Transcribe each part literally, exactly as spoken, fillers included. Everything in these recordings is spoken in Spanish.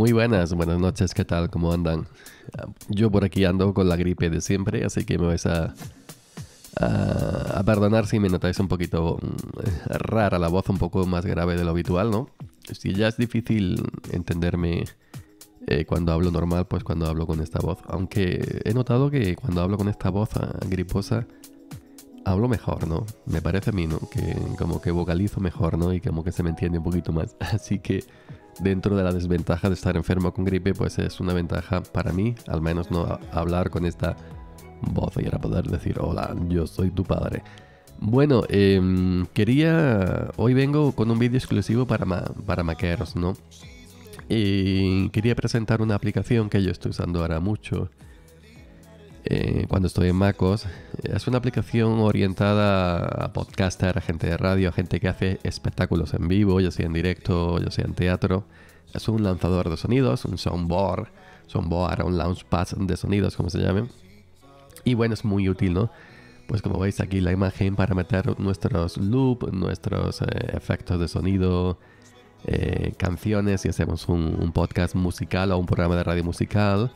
Muy buenas, buenas noches, ¿qué tal? ¿Cómo andan? Yo por aquí ando con la gripe de siempre, así que me vais a, a, a perdonar si me notáis un poquito rara la voz, un poco más grave de lo habitual, ¿no? Si ya es difícil entenderme eh, cuando hablo normal, pues cuando hablo con esta voz. Aunque he notado que cuando hablo con esta voz griposa, hablo mejor, ¿no? Me parece a mí, ¿no? Que como que vocalizo mejor, ¿no? Y como que se me entiende un poquito más. Así que dentro de la desventaja de estar enfermo con gripe, pues es una ventaja para mí, al menos no hablar con esta voz y ahora poder decir, hola, yo soy tu padre. Bueno, eh, quería... Hoy vengo con un vídeo exclusivo para, ma... para maqueros, ¿no? Y quería presentar una aplicación que yo estoy usando ahora mucho eh, cuando estoy en macOS. Es una aplicación orientada a podcaster, a gente de radio, a gente que hace espectáculos en vivo, ya sea en directo, ya sea en teatro. Es un lanzador de sonidos, un soundboard, soundboard, un launchpad de sonidos, como se llame. Y bueno, es muy útil, ¿no? Pues como veis aquí la imagen para meter nuestros loops, nuestros eh, efectos de sonido, eh, canciones, si hacemos un, un podcast musical o un programa de radio musical.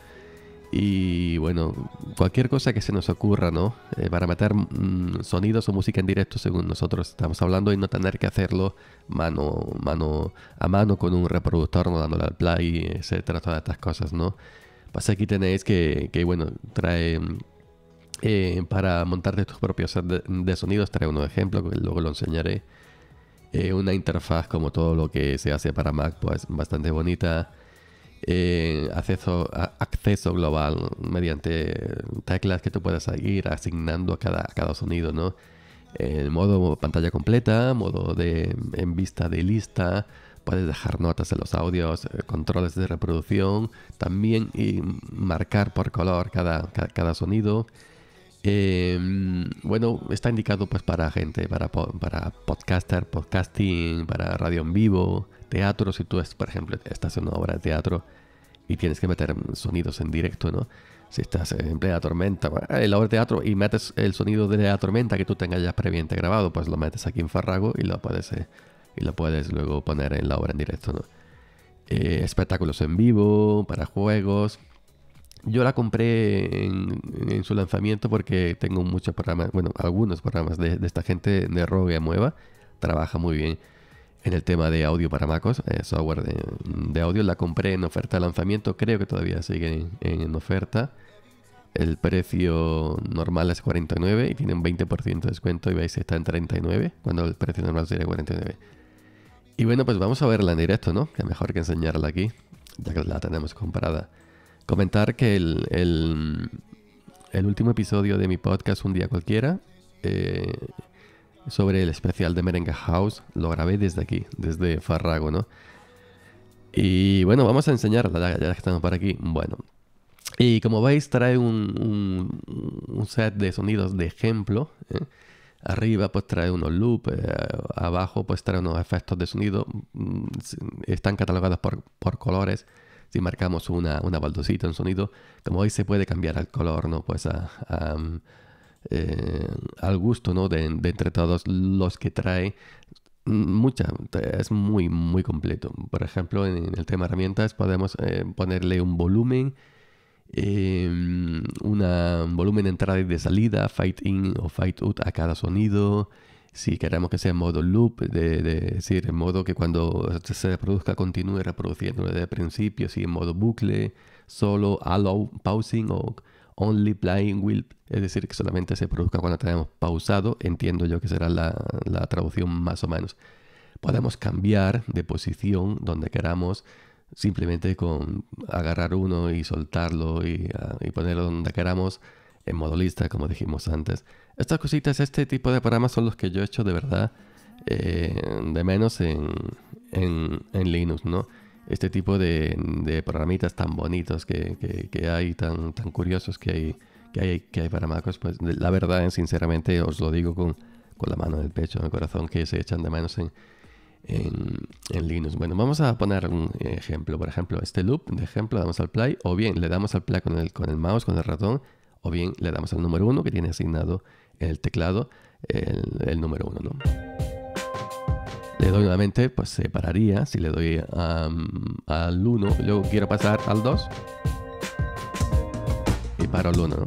Y bueno, cualquier cosa que se nos ocurra, ¿no? Eh, para meter mm, sonidos o música en directo según nosotros estamos hablando y no tener que hacerlo mano, mano a mano con un reproductor, no dándole al play, etcétera, todas estas cosas, ¿no? Pues aquí tenéis que, que bueno, trae... Eh, para montarte tus propios sets de, de sonidos, trae unos ejemplos que luego lo enseñaré. Eh, una interfaz como todo lo que se hace para Mac, pues bastante bonita. Eh, acceso, a, acceso global mediante teclas que tú puedas ir asignando a cada, a cada sonido, ¿no? Eh, modo pantalla completa, modo de en vista de lista. Puedes dejar notas en los audios, eh, controles de reproducción, también y marcar por color cada, cada, cada sonido. Eh, bueno, está indicado pues para gente, para, para podcaster, podcasting, para radio en vivo, teatro. Si tú, es, por ejemplo, estás en una obra de teatro y tienes que meter sonidos en directo, ¿no? Si estás en plena tormenta, en la obra de teatro y metes el sonido de la tormenta que tú tengas ya previamente grabado, pues lo metes aquí en Farrago y lo puedes, eh, y lo puedes luego poner en la obra en directo, ¿no? Eh, espectáculos en vivo, para juegos. Yo la compré en, en su lanzamiento porque tengo muchos programas, bueno, algunos programas de, de esta gente de Rogue Amoeba. Trabaja muy bien en el tema de audio para macOS, eh, software de, de audio. La compré en oferta de lanzamiento, creo que todavía sigue en, en oferta. El precio normal es cuarenta y nueve y tiene un veinte por ciento de descuento y veis está en treinta y nueve cuando el precio normal sería cuarenta y nueve. Y bueno, pues vamos a verla en directo, ¿no? Que mejor que enseñarla aquí, ya que la tenemos comprada. Comentar que el, el, el último episodio de mi podcast, Un Día Cualquiera, eh, sobre el especial de Merengue House, lo grabé desde aquí, desde Farrago, ¿no? Y bueno, vamos a enseñarla, ya, ya que estamos por aquí. Bueno, y como veis trae un, un, un set de sonidos de ejemplo, ¿eh? Arriba pues trae unos loops, eh, abajo pues trae unos efectos de sonido, están catalogados por, por colores. Si marcamos una, una baldosita, un sonido, como veis se puede cambiar el color, ¿no? Pues a, a, eh, al gusto, ¿no? De, de entre todos los que trae. Mucha, es muy, muy completo. Por ejemplo, en, en el tema herramientas podemos eh, ponerle un volumen, eh, una, un volumen de entrada y de salida, fade in o fade out a cada sonido. Si queremos que sea en modo loop, de, de decir, en modo que cuando se reproduzca continúe reproduciéndolo desde el principio, si en modo bucle, solo, allow, pausing o only playing will, es decir, que solamente se produzca cuando tenemos pausado, entiendo yo que será la, la traducción más o menos. Podemos cambiar de posición donde queramos, simplemente con agarrar uno y soltarlo y, y ponerlo donde queramos, en modo lista, como dijimos antes. Estas cositas, este tipo de programas son los que yo he hecho de verdad eh, de menos en, en, en Linux, ¿no? Este tipo de, de programitas tan bonitos que, que, que hay, tan, tan curiosos que hay, que hay, que hay para macOS, pues la verdad, sinceramente, os lo digo con, con la mano en el pecho, en el corazón, que se echan de menos en, en, en Linux. Bueno, vamos a poner un ejemplo. Por ejemplo, este loop, de ejemplo, damos al play, o bien le damos al play con el, con el mouse, con el ratón, o bien le damos al número uno que tiene asignado en el teclado el, el número uno, ¿no? le doy nuevamente, pues se pararía. Si le doy um, al uno, luego quiero pasar al dos y paro al uno, ¿no?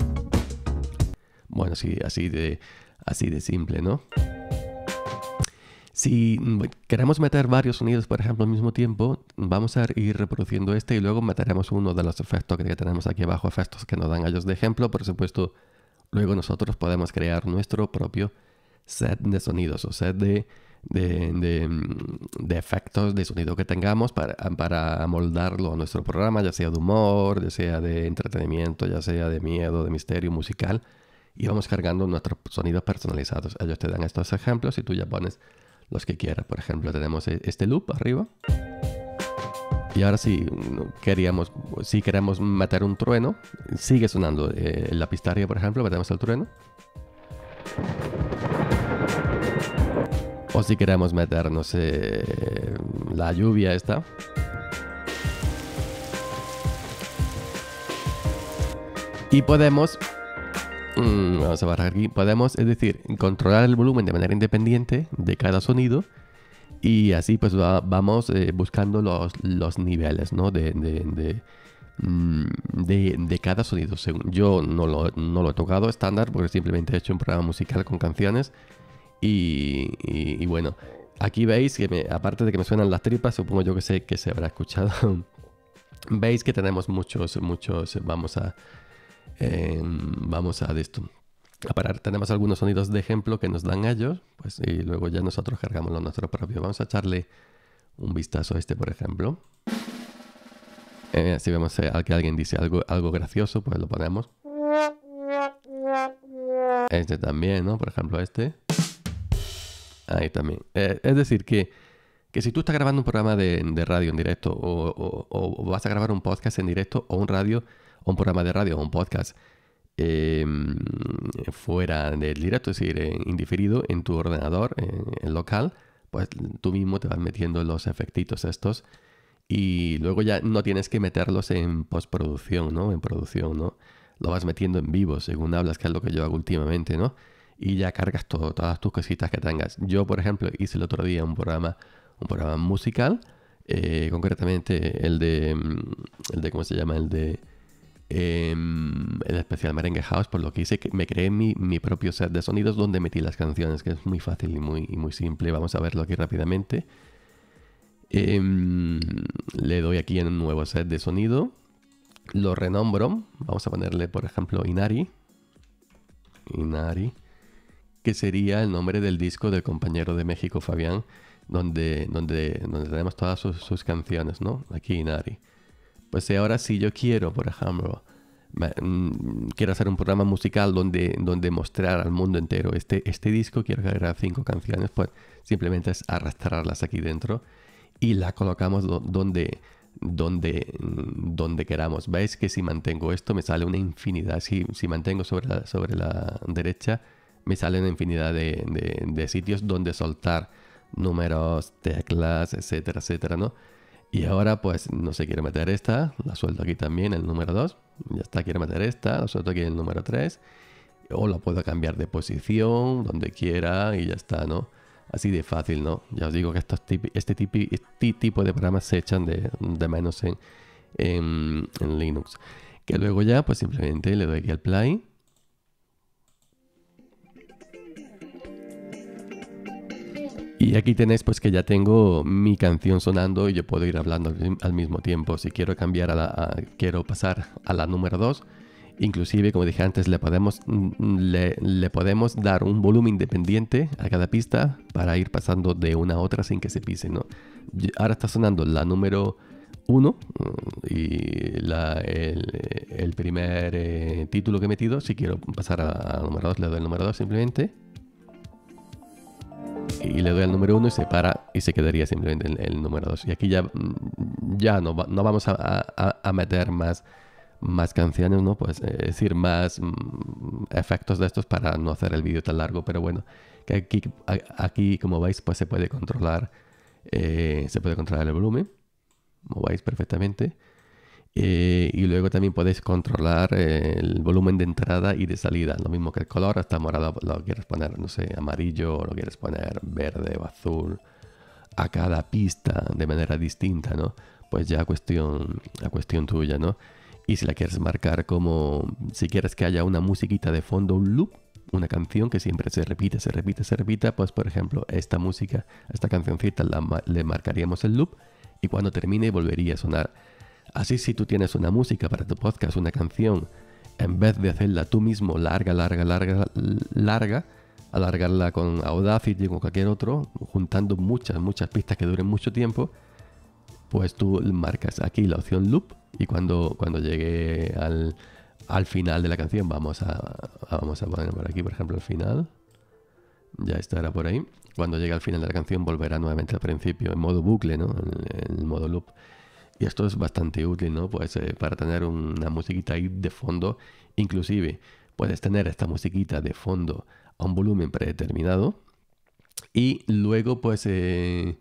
Bueno, sí, así de, así de simple, ¿no? Si queremos meter varios sonidos, por ejemplo, al mismo tiempo, vamos a ir reproduciendo este y luego meteremos uno de los efectos que tenemos aquí abajo, efectos que nos dan ellos de ejemplo. Por supuesto, luego nosotros podemos crear nuestro propio set de sonidos o set de, de, de, de efectos de sonido que tengamos para, para moldarlo a nuestro programa, ya sea de humor, ya sea de entretenimiento, ya sea de miedo, de misterio, musical. Y vamos cargando nuestros sonidos personalizados. Ellos te dan estos ejemplos y tú ya pones los que quieras. Por ejemplo, tenemos este loop arriba. Y ahora si queríamos, si queremos meter un trueno, sigue sonando. Eh, en la pistaria, por ejemplo, metemos el trueno. O si queremos meter, no sé, la lluvia esta. Y podemos... Vamos a bajar aquí. Podemos, es decir, controlar el volumen de manera independiente de cada sonido y así pues va, vamos eh, buscando los, los niveles, ¿no? de, de, de, de, de cada sonido. Según yo no lo, no lo he tocado estándar porque simplemente he hecho un programa musical con canciones y, y, y bueno, aquí veis que me, aparte de que me suenan las tripas, supongo yo que sé que se habrá escuchado. Veis que tenemos muchos, muchos, vamos a... Eh, vamos a esto a parar. Tenemos algunos sonidos de ejemplo que nos dan ellos, pues, y luego ya nosotros cargamos los nuestros propios. Vamos a echarle un vistazo a este, por ejemplo. Eh, si vemos eh, que alguien dice algo, algo gracioso, pues lo ponemos. Este también, ¿no? Por ejemplo, este. Ahí también. Eh, es decir, que, que si tú estás grabando un programa de, de radio en directo o, o, o vas a grabar un podcast en directo o un radio... un programa de radio o un podcast eh, fuera del directo, es decir, eh, indiferido en tu ordenador, eh, en local, pues tú mismo te vas metiendo los efectitos estos y luego ya no tienes que meterlos en postproducción, ¿no? En producción, ¿no? Lo vas metiendo en vivo, según hablas, que es lo que yo hago últimamente, ¿no? Y ya cargas todo, todas tus cositas que tengas. Yo, por ejemplo, hice el otro día un programa, un programa musical, eh, concretamente el de, el de, ¿cómo se llama? El de... Eh, el especial Merengue House, por lo que hice que me creé mi, mi propio set de sonidos donde metí las canciones, que es muy fácil y muy, y muy simple. Vamos a verlo aquí rápidamente. Eh, le doy aquí en un nuevo set de sonido, lo renombro, vamos a ponerle por ejemplo Inari Inari que sería el nombre del disco del compañero de México Fabián, donde, donde, donde tenemos todas sus, sus canciones, ¿no? Aquí Inari. Pues ahora si yo quiero, por ejemplo, quiero hacer un programa musical donde, donde mostrar al mundo entero este, este disco, quiero cargar cinco canciones, pues simplemente es arrastrarlas aquí dentro y la colocamos donde, donde, donde queramos. Veis que si mantengo esto me sale una infinidad, si, si mantengo sobre la, sobre la derecha me sale una infinidad de, de, de sitios donde soltar números, teclas, etcétera, etcétera, ¿no? Y ahora pues no sé, quiero meter esta, la suelto aquí también, el número dos, ya está, quiero meter esta, la suelto aquí el número tres, o la puedo cambiar de posición, donde quiera y ya está, ¿no? Así de fácil, ¿no? Ya os digo que estos tipi, este, tipi, este tipo de programas se echan de, de menos en, en, en Linux. Que luego ya pues simplemente le doy aquí al play. Y aquí tenéis pues que ya tengo mi canción sonando y yo puedo ir hablando al mismo tiempo. Si quiero cambiar a la, a, quiero pasar a la número dos, inclusive como dije antes le podemos, le, le podemos dar un volumen independiente a cada pista para ir pasando de una a otra sin que se pise, ¿no? Ahora está sonando la número uno y la, el, el primer eh, título que he metido. Si quiero pasar a la número dos le doy el número dos simplemente. Y le doy al número uno y se para y se quedaría simplemente el, el número dos. Y aquí ya, ya no, no vamos a, a, a meter más, más canciones, ¿no? Pues, es decir, más efectos de estos para no hacer el vídeo tan largo. Pero bueno, que aquí, aquí como veis, pues se puede controlar, eh, se puede controlar el volumen, como veis perfectamente. Eh, y luego también podéis controlar el volumen de entrada y de salida, lo mismo que el color, hasta morado lo quieres poner, no sé, amarillo, o lo quieres poner verde o azul, a cada pista de manera distinta, ¿no? Pues ya a cuestión, a cuestión tuya, ¿no? Y si la quieres marcar como, si quieres que haya una musiquita de fondo, un loop, una canción que siempre se repite, se repite, se repita, pues por ejemplo, esta música, esta cancioncita la, le marcaríamos el loop y cuando termine volvería a sonar. Así si tú tienes una música para tu podcast, una canción, en vez de hacerla tú mismo larga, larga, larga, larga, alargarla con Audacity o con cualquier otro, juntando muchas, muchas pistas que duren mucho tiempo, pues tú marcas aquí la opción loop y cuando, cuando llegue al, al final de la canción, vamos a, vamos a poner por aquí, por ejemplo, el final. Ya estará por ahí. Cuando llegue al final de la canción volverá nuevamente al principio, en modo bucle, ¿no? En, en modo loop. Y esto es bastante útil, ¿no? Pues eh, para tener una musiquita ahí de fondo. Inclusive puedes tener esta musiquita de fondo a un volumen predeterminado y luego pues... Eh,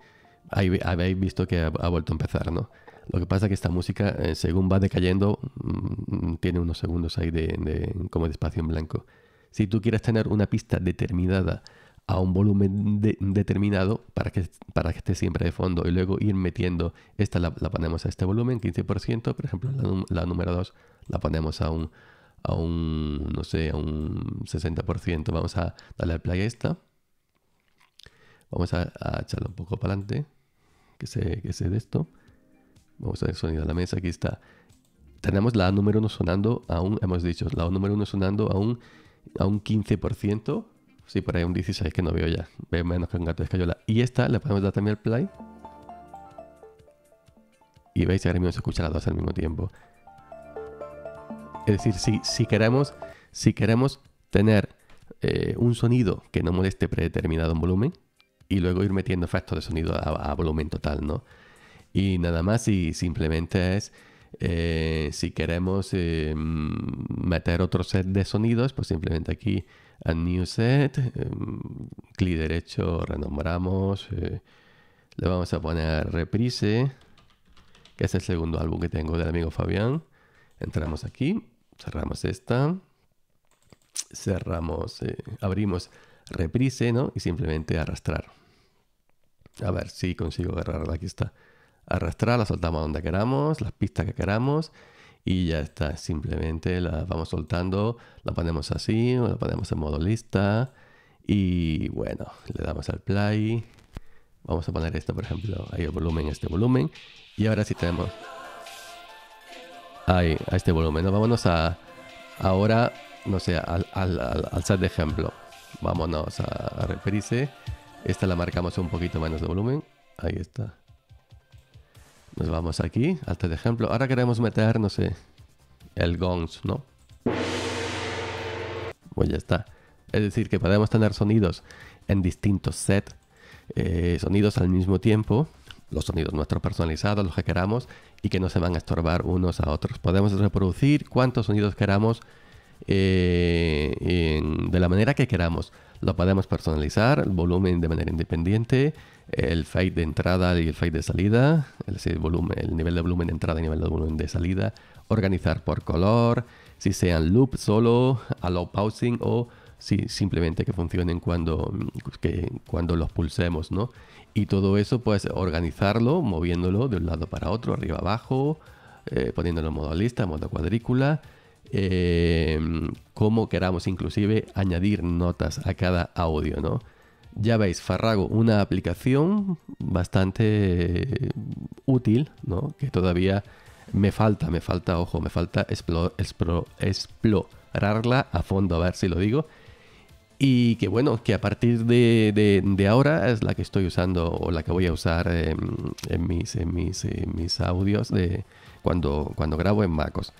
Ahí habéis visto que ha vuelto a empezar, ¿no? Lo que pasa es que esta música, eh, según va decayendo, mmm, tiene unos segundos ahí de, de, como de espacio en blanco. Si tú quieres tener una pista determinada a un volumen de, determinado para que, para que esté siempre de fondo y luego ir metiendo, esta la, la ponemos a este volumen, quince por ciento, por ejemplo, la, la número dos la ponemos a un, a un, no sé, a un sesenta por ciento. Vamos a darle al play a esta. Vamos a, a echarlo un poco para adelante. Que se, que se de esto. Vamos a ver el sonido de la mesa, aquí está. Tenemos la número uno sonando aún, hemos dicho, la número uno sonando a un, a un quince por ciento. Sí, por ahí un dieciséis que no veo ya. Veo menos que un gato de escayola. Y esta le podemos dar también el play. Y veis, ahora mismo se escucha las dos al mismo tiempo. Es decir, si, si queremos, si queremos tener eh, un sonido que no moleste predeterminado en volumen, y luego ir metiendo efectos de sonido a, a volumen total, ¿no? Y nada más, y simplemente es, eh, si queremos eh, meter otro set de sonidos, pues simplemente aquí, a new set, eh, clic derecho, renombramos, eh, le vamos a poner Reprise, que es el segundo álbum que tengo del amigo Fabián. Entramos aquí, cerramos esta, cerramos, eh, abrimos Reprise, ¿no? Y simplemente arrastrar. A ver si consigo agarrarla. Aquí está. Arrastrar, la soltamos donde queramos, las pistas que queramos y ya está. Simplemente la vamos soltando, la ponemos así, o la ponemos en modo lista y bueno, le damos al play. Vamos a poner esto, por ejemplo, ahí el volumen, este volumen y ahora sí tenemos ahí, a este volumen. ¿No? Vámonos a ahora, no sé, al, al, al, al set de ejemplo. Vámonos a, a Reprise. Esta la marcamos un poquito menos de volumen. Ahí está. Nos vamos aquí, al de ejemplo. Ahora queremos meter, no sé, el gongs, ¿no? Pues ya está. Es decir, que podemos tener sonidos en distintos sets, eh, sonidos al mismo tiempo, los sonidos nuestros personalizados, los que queramos, y que no se van a estorbar unos a otros. Podemos reproducir cuantos sonidos queramos. Eh, en, de la manera que queramos, lo podemos personalizar, el volumen de manera independiente, el fade de entrada y el fade de salida, es decir, el volumen, el nivel de volumen de entrada y el nivel de volumen de salida, organizar por color, si sean loop solo, allow pausing o si simplemente que funcionen cuando, que, cuando los pulsemos, ¿no? Y todo eso, pues organizarlo, moviéndolo de un lado para otro, arriba abajo, eh, poniéndolo en modo lista, en modo cuadrícula. Eh, como queramos inclusive añadir notas a cada audio, ¿no? Ya veis, Farrago, una aplicación bastante eh, útil, ¿no? Que todavía me falta, me falta, ojo, me falta explore, explore, explorarla a fondo, a ver si lo digo. Y que bueno, que a partir de, de, de ahora es la que estoy usando o la que voy a usar eh, en, mis, en, mis, en mis audios de cuando, cuando grabo en macOS.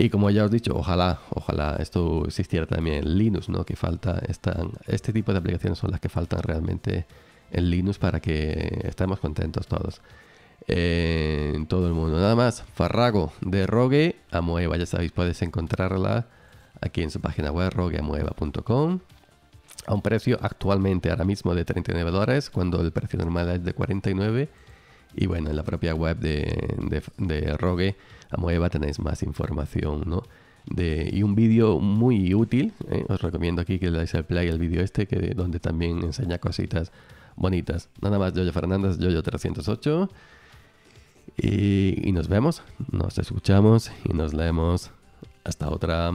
Y como ya os he dicho, ojalá, ojalá esto existiera también en Linux, ¿no? Que falta, están, este tipo de aplicaciones son las que faltan realmente en Linux para que estemos contentos todos. Eh, todo el mundo. Nada más, Farrago de Rogue Amoeba, ya sabéis, podéis encontrarla aquí en su página web, rogue amoeba punto com. A un precio actualmente, ahora mismo, de treinta y nueve dólares, cuando el precio normal es de cuarenta y nueve. Y bueno, en la propia web de, de, de Rogue Amoeba tenéis más información, ¿no? De, y un vídeo muy útil, ¿eh? Os recomiendo aquí que le dais al play al vídeo este, que, donde también enseña cositas bonitas. Nada más, Yoyo Fernández, Yoyo trescientos ocho. Y, y nos vemos, nos escuchamos y nos leemos. Hasta otra.